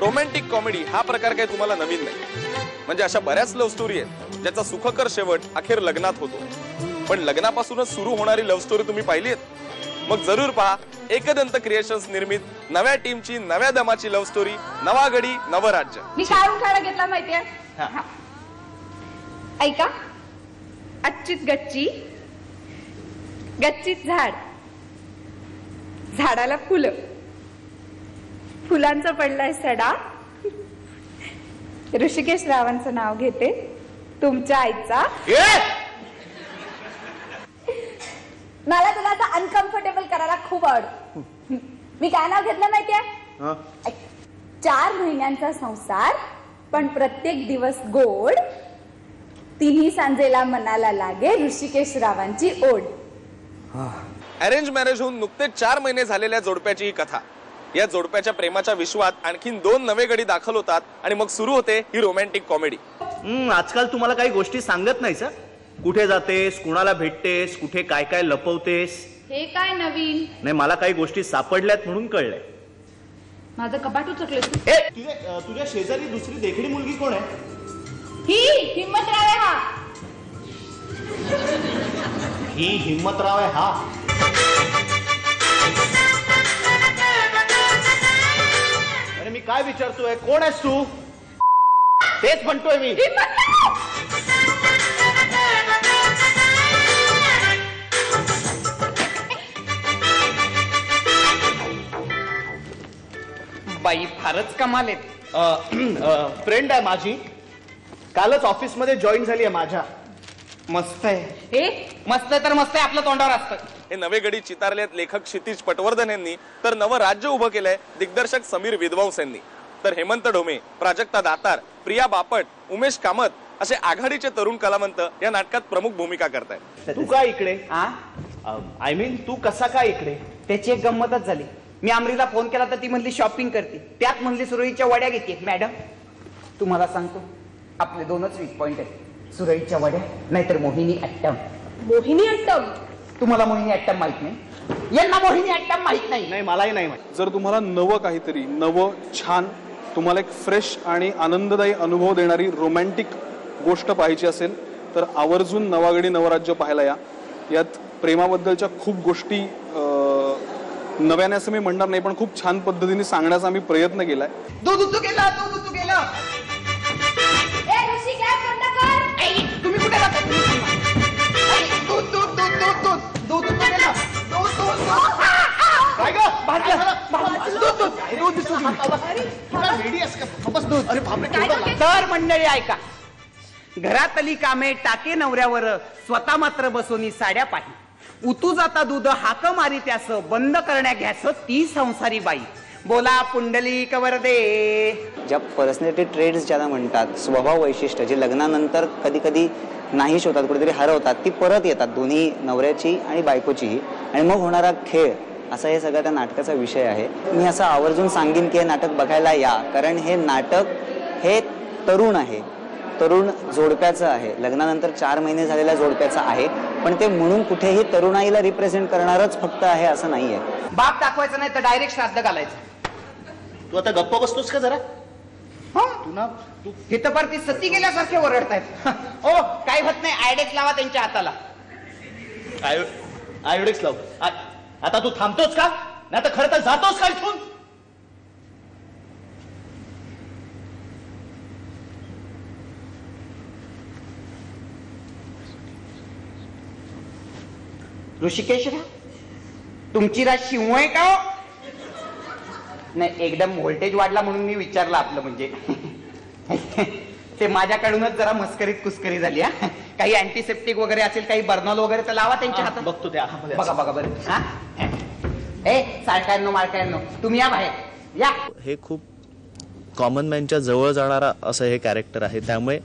Romantic comedy हा प्रकार काही तुम्हाला नवीन नाही, म्हणजे अशा बऱ्याच लव्ह स्टोरी आहेत ज्याचा सुखकर शेवट अखेर लग्नात होतो, पण लग्नापासूनच सुरू होणारी लव्ह स्टोरी तुम्ही पाहिली आहे? मग जरूर पहा एकदंत क्रिएशन्स निर्मित नव्या टीमची नव्या दमाची लव्ह स्टोरी नवा गडी नवं राज्य। मी काढून काढा घेतला माहिती आहे, ऐका अच्छीच गच्ची गच्चीत झाड, झाडाला फुलं, फुलांचा पडलाय सडा, ऋषिकेश रावांचं नाव घेते, तुमच्या आईचा मला तुला आता अनकम्फर्टेबल करायला खूप आवडतो। मी काय नाव घेतलं माहितीये? 4 महिन्यांचा संसार पण प्रत्येक दिवस गोड, 3ही सांजेला मनाला लागे ऋषिकेश रावांची ओढ। अरेंज मॅरेज होऊन नुकते 4 महिने झालेल्या जोडप्याची ही कथा। या जोडप्याच्या प्रेमाच्या विश्वात आणखीन 2 नवे गडी दाखल होतात आणि मग सुरू होते ही रोमॅन्टिक कॉमेडी। आजकाल तुम्हाला काही गोष्टी सांगत नाही सर, कुठे जातेस, कुणाला भेटतेस, कुठे काय काय लपवतेस, हे काय नवीन नाही, मला काही गोष्टी सापडल्यात म्हणून कळलंय। माझं कपाट उचकलंस तू? तुझ्या शेजारी दुसरी देखणी मुलगी कोण आहे? ही हिम्मतराव आहे हा, ही हिम्मतराव आहे हा। अरे मी काय विचारतोय, कोण आहेस तू? तेच म्हणतोय मी। बाई फारच कमाल आहेत। फ्रेंड आहे माझी, कालच ऑफिस मध्ये जॉईन झाली आहे माझ्या। मस्त आहे हे, मस्त तर मस्त आहे, आपलं तोंडावर असतं हे। नवे गडी चितारलेत लेखक शितीज पटवर्धन यांनी, तर नवं राज्य उभं केलंय दिग्दर्शक समीर विद्वांस यांनी। तर हेमंत ढोमे, प्राजक्ता दातार, प्रिया बापट, उमेश कामत असे आघाडीचे तरुण कलावंत या नाटकात प्रमुख भूमिका करतायत। तू काय इकडे? आय मीन तू कसा काय इकडे? त्याची एक गंमतच झाली, मी आमरीला फोन केला तर ती म्हणली शॉपिंग करते, त्यात म्हणली सुरईच्या वड्या घेते। मॅडम तुम्हाला सांगतो आपले 2च वीक पॉइंट आहेत, सुरईच्या वड्या नाहीतर मोहिनी अट्टम। मोहिनी अट्टम? तुम्हाला मोहिनी अट्टम माहित नाही? यांना मोहिनी अट्टम माहित नाही? नाही मलाही नाही माहित। जर तुम्हाला नवं काहीतरी, नवं छान, तुम्हाला एक फ्रेश आणि आनंददायी अनुभव देणारी रोमॅन्टिक गोष्ट पाहिजे असेल तर आवर्जून नवागडी नवराज्य पाहायला या। यात प्रेमाबद्दलच्या खूप गोष्टी नव्याने असं मी म्हणणार नाही, पण खूप छान पद्धतीने सांगण्याचा आम्ही प्रयत्न केलाय। तर मंडळी ऐका, घरातली कामे टाके नवऱ्यावर, स्वतः मात्र बसोनी साड्या पाहि, उतू जाता दूध हाक मारी त्यास, बंद करण्या घ्यास ती संसारी बाई। बोला पुंडलिक वरदे। ज्या पर्सनॅलिटी ट्रेड्स ज्याला म्हणतात, स्वभाव वैशिष्ट्य जे लग्नानंतर कधी कधी नाहीच होतात, कुठेतरी हरवतात, ती परत येतात दोन्ही नवऱ्याची आणि बायकोची, आणि मग होणारा खेळ असा हे सगळं त्या नाटकाचा विषय आहे। मी असं आवर्जून सांगेन की हे नाटक बघायला या, कारण हे नाटक हे तरुण आहे, तरुण जोडप्याचं आहे, लग्नानंतर 4 महिने झालेल्या जोडप्याचं आहे, पण ते म्हणून कुठेही तरुणाईला रिप्रेझेंट करणारच फक्त आहे असं नाहीये। बाप दाखवायचं नाही तर डायरेक्ट श्राद्ध घालायचं। तू आता गप्प बसतोस का जरा? हे तर परती सती गेल्यासारखे ओरडतायत। ओ काय होत नाही, आयोडेक्स लावा त्यांच्या हाताला। आयोडेक्स लाव? आता तू थांबतोस का? नाही तर खरं तर जातोस का इथून? ऋषिकेश राव तुमची राज शिव आहे का? नाही एकदम व्होल्टेज वाढला म्हणून मी विचारलं, आपलं म्हणजे ते माझ्याकडूनच जरा मस्करीत कुस्करी झाली। हा काही अँटीसेप्टिक वगैरे असेल, काही बर्नॉल वगैरे तर लावा त्यांच्या हातात। बघतो त्या, बघा बघा बरं। हा ए सारख्यांनो मारक्यांनो तुम्ही या बाहेर या। हे खूप कॉमन मॅनच्या जवळ जाणारा असं हे कॅरेक्टर आहे, त्यामुळे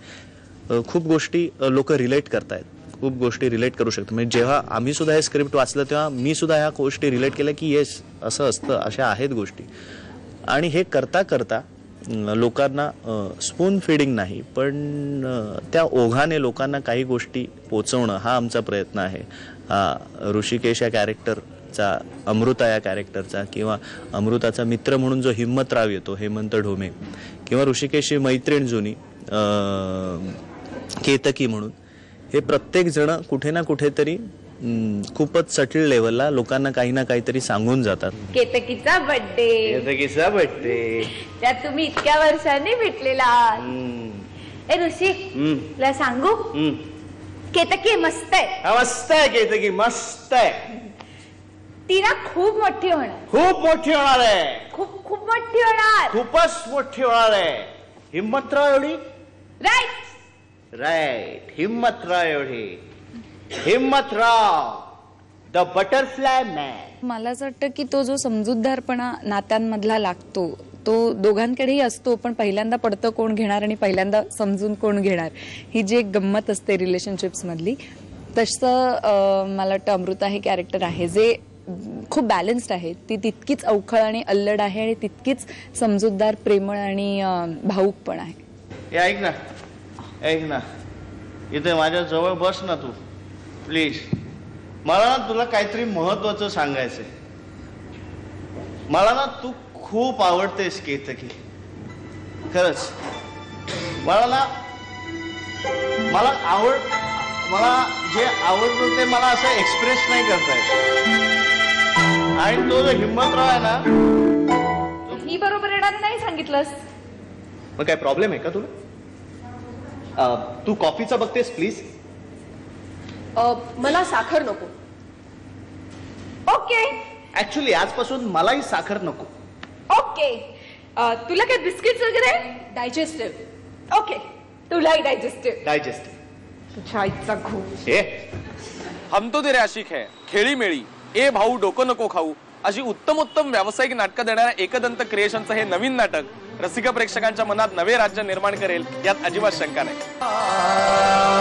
खूप गोष्टी लोक रिलेट करतायत, खूप गोष्टी रिलेट करू शकतो। म्हणजे जेव्हा आम्ही सुद्धा हे स्क्रिप्ट वाचलं तेव्हा मी सुद्धा ह्या गोष्टी रिलेट केल्या की येस असं असतं, अशा आहेत गोष्टी। आणि हे करता करता लोकांना स्पून फीडिंग नाही, पण त्या ओघाने लोकांना काही गोष्टी पोचवणं हा आमचा प्रयत्न आहे। ऋषिकेश या कॅरेक्टर कॅरेक्टरचा, अमृता या कॅरेक्टरचा किंवा अमृताचा मित्र म्हणून जो हिम्मतराव येतो हेमंत ढोमे किंवा ऋषिकेशची मैत्रीण जुनी केतकी म्हणून, हे प्रत्येक जण कुठे ना कुठेतरी खूपच सटल लेवलला लोकांना काही ना काहीतरी सांगून जातात. केतकीचा बर्थडे, केतकीचा बर्थडे, त्यात तुम्ही इतक्या वर्षांनी भेटलेला. ए ऋषी, तुला सांगू, केतकी मस्त आहे. मस्त आहे केतकी, मस्त आहे. ती ना खूप मोठी होणार, खूप मोठी होणार आहे, खूप खूप मोठी होणार, खूपच मोठी होणार आहे. हिम्मतराव एवढी? राईट राईट, हिम्मतराव एवढी. Himmatrao the butterfly man. मला असं वाटतं की तो जो समजूतदारपणा नात्यांमधला लागतो तो दोघांकडेही असतो, पण पहिल्यांदा पडतं कोण घेणार आणि पहिल्यांदा समजून कोण घेणार, ही जी एक गंमत असते रिलेशनशिप्समधली. तसं मला वाटतं अमृता हे कॅरेक्टर आहे जे खूप बॅलन्स्ड आहे. ती तितकीच अवखळ आणि अल्लड आहे आणि तितकीच समजूतदार, प्रेमळ आणि भाऊक पण आहे. ऐक ना, ऐक ना, इथे माझ्या जवळ बस ना तू प्लीज. मला ना तुला काहीतरी महत्वाचं सांगायचंय. मला ना तू खूप आवडतेस केतकी, खरंच. मला ना मला जे आवडतं ते मला असं एक्सप्रेस नाही करता येत. आणि तो जो हिम्मतराव आहे ना, तो मी बरोबर येणार नाही सांगितलंस. मग काय प्रॉब्लेम आहे का तुला? तू कॉफीचा बघतेस प्लीज. मला साखर नको. ओके. ऍक्च्युली आजपासून मलाही साखर नको. ओके. तुला काय बिस्किट वगैरे? डायजेस्टिव्ह. ओके, तुलाही डायजेस्टिव्ह. डायजेस्टिव्ह. ए, हम तो तेरे आशिक है, खेळी मेळी, ए भाऊ डोकं नको खाऊ, अशी उत्तम उत्तम व्यावसायिक नाटकं देणाऱ्या एकदंत क्रिएशनचं हे नवीन नाटक रसिक प्रेक्षकांच्या मनात नवे राज्य निर्माण करेल यात अजिबात शंका नाही.